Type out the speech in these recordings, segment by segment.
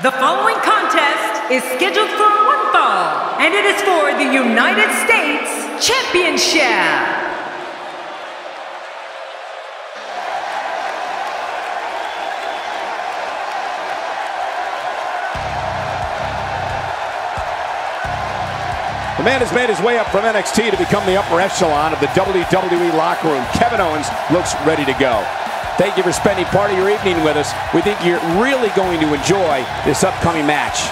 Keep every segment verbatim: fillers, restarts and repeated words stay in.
The following contest is scheduled for one fall, and it is for the United States Championship. The man has made his way up from N X T to become the upper echelon of the W W E locker room. Kevin Owens looks ready to go. Thank you for spending part of your evening with us. We think you're really going to enjoy this upcoming match.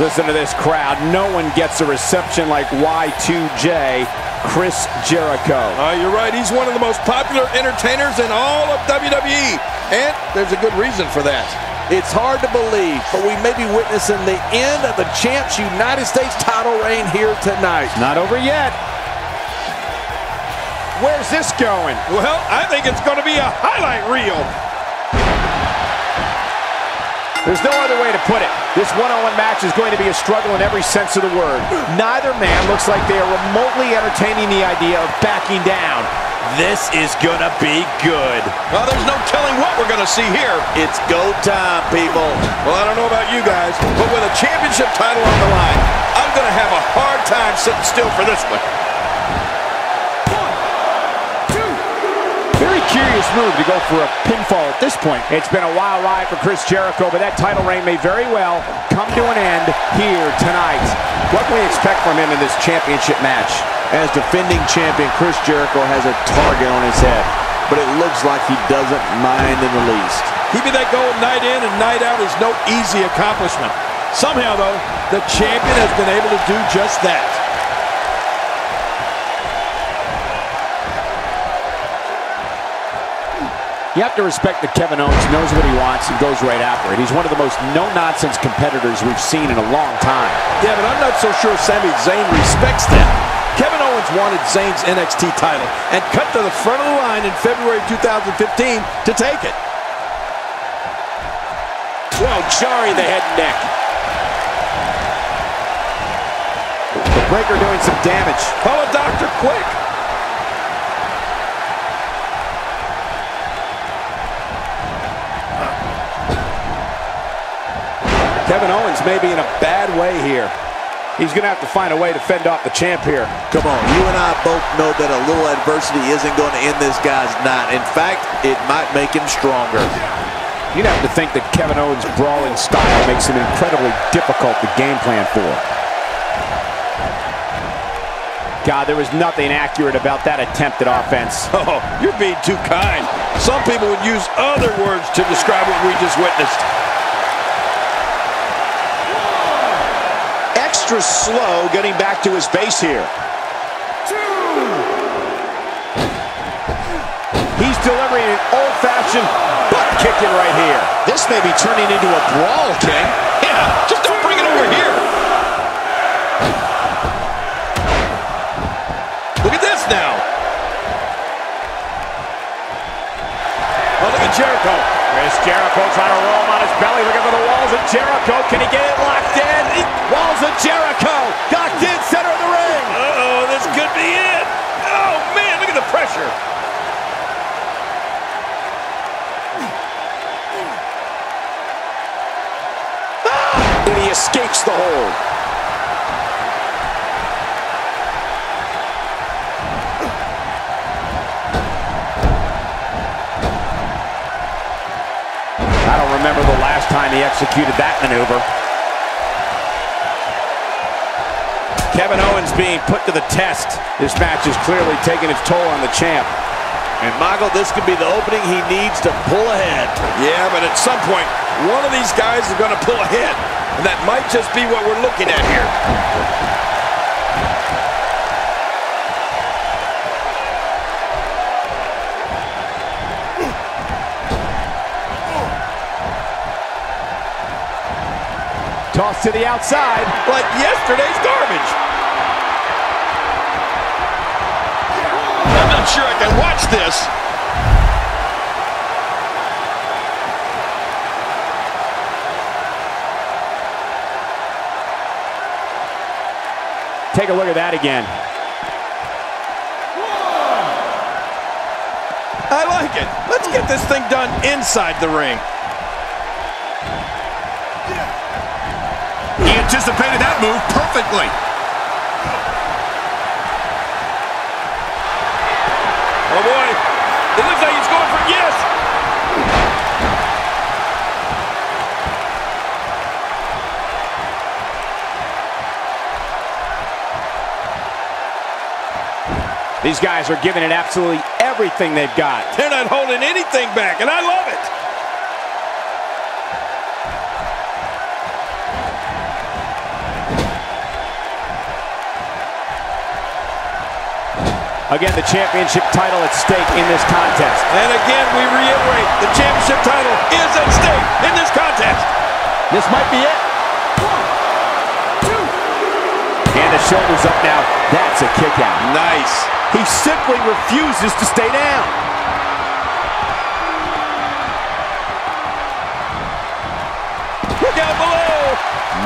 Listen to this crowd. No one gets a reception like Y two J, Chris Jericho. Uh, you're right. He's one of the most popular entertainers in all of W W E. And there's a good reason for that. It's hard to believe, but we may be witnessing the end of the champs' United States title reign here tonight. Not over yet. Where's this going? Well, I think it's going to be a highlight reel. There's no other way to put it. This one-on-one match is going to be a struggle in every sense of the word. Neither man looks like they are remotely entertaining the idea of backing down. This is gonna be good. Well, there's no telling what we're gonna see here. It's go time, people. Well, I don't know about you guys, but with a championship title on the line, I'm gonna have a hard time sitting still for this one. Very curious move to go for a pinfall at this point. It's been a wild ride for Chris Jericho, but that title reign may very well come to an end here tonight. What can we expect from him in this championship match? As defending champion, Chris Jericho has a target on his head, but it looks like he doesn't mind in the least. Keeping that gold night in and night out is no easy accomplishment. Somehow, though, the champion has been able to do just that. You have to respect that Kevin Owens knows what he wants and goes right after it. He's one of the most no-nonsense competitors we've seen in a long time. Yeah, but I'm not so sure Sami Zayn respects that. Kevin Owens wanted Zayn's N X T title and cut to the front of the line in February two thousand fifteen to take it. Well, jarring the head and neck. The Breaker doing some damage. Call a doctor quick. Kevin Owens may be in a bad way here. He's going to have to find a way to fend off the champ here. Come on, you and I both know that a little adversity isn't going to end this guy's night. In fact, it might make him stronger. You'd have to think that Kevin Owens' brawling style makes him incredibly difficult to game plan for. God, there was nothing accurate about that attempt at offense. Oh, you're being too kind. Some people would use other words to describe what we just witnessed. Extra slow getting back to his base here. Two. He's delivering an old-fashioned butt kicking right here. This may be turning into a brawl, King. Yeah, just don't bring it over here. Look at this now. blocks the hold. I don't remember the last time he executed that maneuver. Kevin Owens being put to the test. This match is clearly taking its toll on the champ. And Mago, this could be the opening he needs to pull ahead. Yeah, but at some point, one of these guys is going to pull ahead. And that might just be what we're looking at here. Toss to the outside. Like yesterday's garbage. I'm not sure I can watch this. Take a look at that again. Whoa. I like it. Let's get this thing done inside the ring. He anticipated that move perfectly. Oh boy, it looks like he's going for it, yes! These guys are giving it absolutely everything they've got. They're not holding anything back, and I love it. Again, the championship title at stake in this contest. And again, we reiterate, the championship title is at stake in this contest. This might be it. One, two. And the shoulder's up now. That's a kick out. Nice. He simply refuses to stay down. Look out below.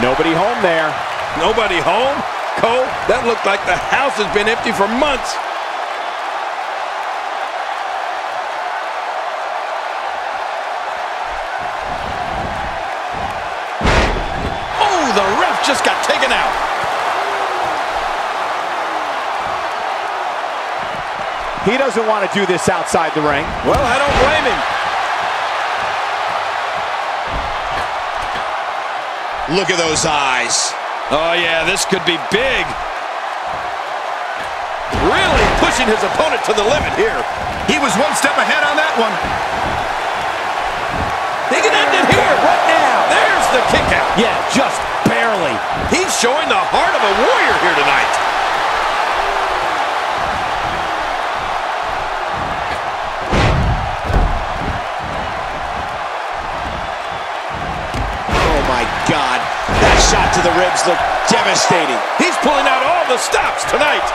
Nobody home there. Nobody home? Cole, that looked like the house has been empty for months. Just got taken out. He doesn't want to do this outside the ring. Well, I don't blame him. Look at those eyes. Oh, yeah, this could be big. Really pushing his opponent to the limit here. He was one step ahead on that one. He can end it here. What now? There's the kick out. Yeah, just barely. He's showing the heart of a warrior here tonight. Oh my God. That shot to the ribs looked devastating. He's pulling out all the stops tonight.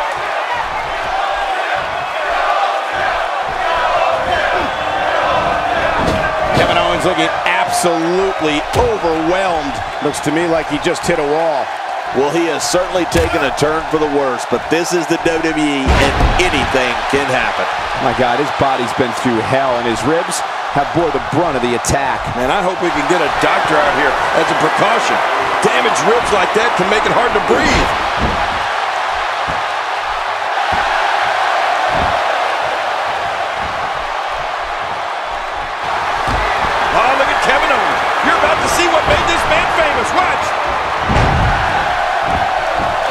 Kevin Owens looking absolutely overwhelmed. Looks to me like he just hit a wall. Well, he has certainly taken a turn for the worse, but this is the W W E and anything can happen. My God, his body's been through hell, and his ribs have bore the brunt of the attack. Man, I hope we can get a doctor out here as a precaution. Damaged ribs like that can make it hard to breathe.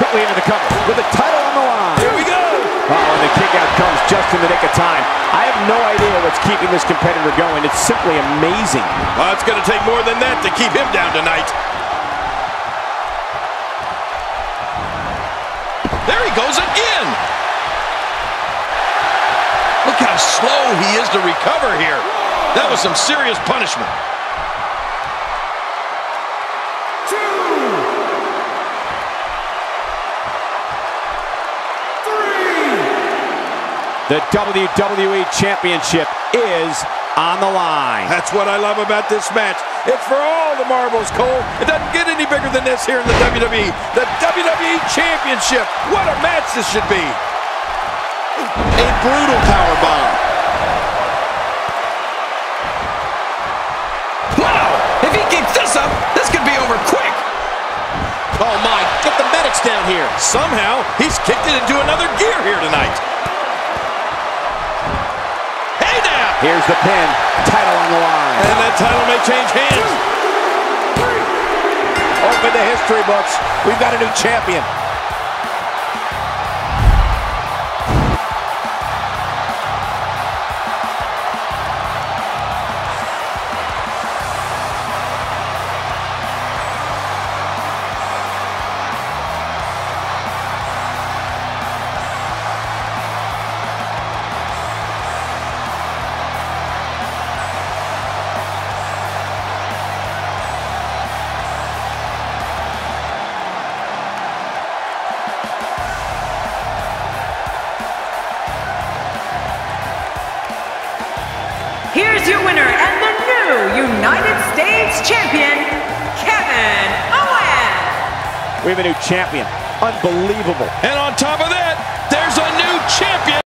Into the cover with the title on the line. Here we go. Oh, and the kick out comes just in the nick of time. I have no idea what's keeping this competitor going. It's simply amazing. Well, it's going to take more than that to keep him down tonight. There he goes again. Look how slow he is to recover here. That was some serious punishment. The W W E Championship is on the line. That's what I love about this match. It's for all the marbles, Cole. It doesn't get any bigger than this here in the W W E. The W W E Championship. What a match this should be. A brutal powerbomb. Wow! If he keeps this up, this could be over quick. Oh my, get the medics down here. Somehow, he's kicked it into another gear here tonight. Hey now! Here's the pin, title on the line. And that title may change hands. Two, open the history books. We've got a new champion. Here's your winner and the new United States Champion, Kevin Owens. We have a new champion. Unbelievable. And on top of that,